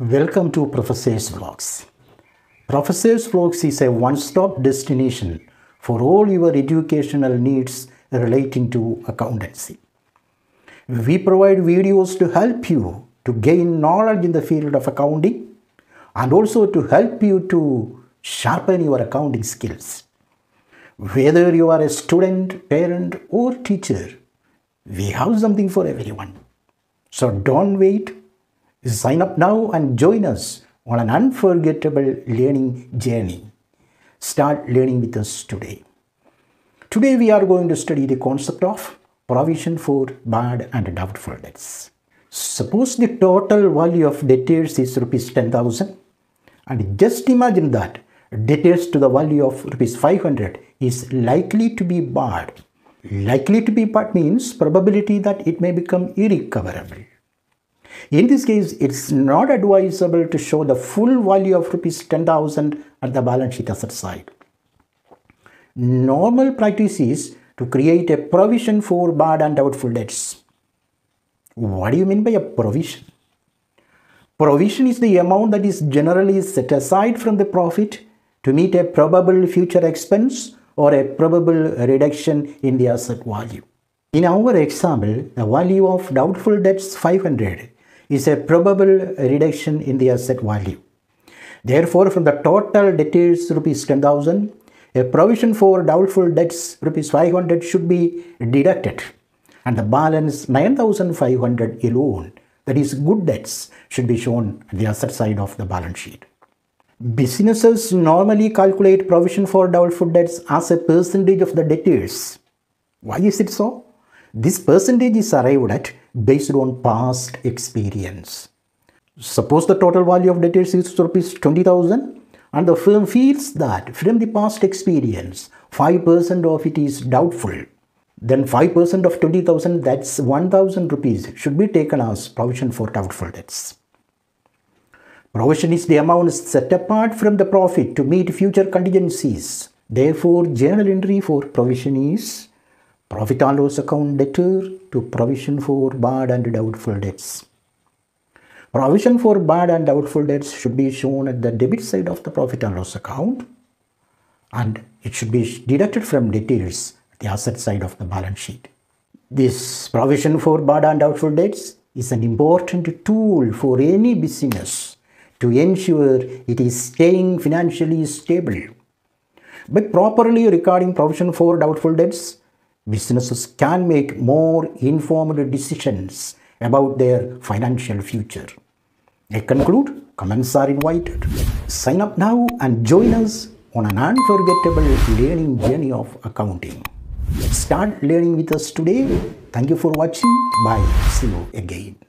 Welcome to Professor's Vlogs. Professor's Vlogs is a one-stop destination for all your educational needs relating to accountancy. We provide videos to help you to gain knowledge in the field of accounting and also to help you to sharpen your accounting skills. Whether you are a student, parent or teacher, we have something for everyone. So don't wait. Sign up now and join us on an unforgettable learning journey. Start learning with us today. Today we are going to study the concept of provision for bad and doubtful debts. Suppose the total value of debtors is rupees 10,000 and just imagine that debtors to the value of rupees 500 is likely to be barred. Likely to be barred means probability that it may become irrecoverable. In this case, it's not advisable to show the full value of rupees 10,000 at the balance sheet asset side. Normal practice is to create a provision for bad and doubtful debts. What do you mean by a provision? Provision is the amount that is generally set aside from the profit to meet a probable future expense or a probable reduction in the asset value. In our example, the value of doubtful debts 500 is a probable reduction in the asset value. Therefore, from the total debtors rupees 10,000, a provision for doubtful debts rupees 500 should be deducted and the balance 9,500 alone, that is good debts, should be shown at the asset side of the balance sheet. Businesses normally calculate provision for doubtful debts as a percentage of the debtors. Why is it so? This percentage is arrived at based on past experience. Suppose the total value of debtors is rupees 20,000 and the firm feels that from the past experience 5% of it is doubtful. Then 5% of 20,000, that's 1,000 rupees, should be taken as provision for doubtful debts. Provision is the amount set apart from the profit to meet future contingencies. Therefore, journal entry for provision is profit and loss account debtor to provision for bad and doubtful debts. Provision for bad and doubtful debts should be shown at the debit side of the profit and loss account and it should be deducted from debtors at the asset side of the balance sheet. This provision for bad and doubtful debts is an important tool for any business to ensure it is staying financially stable. But properly regarding provision for doubtful debts, businesses can make more informed decisions about their financial future. I conclude, comments are invited. Sign up now and join us on an unforgettable learning journey of accounting. Start learning with us today. Thank you for watching. Bye. See you again.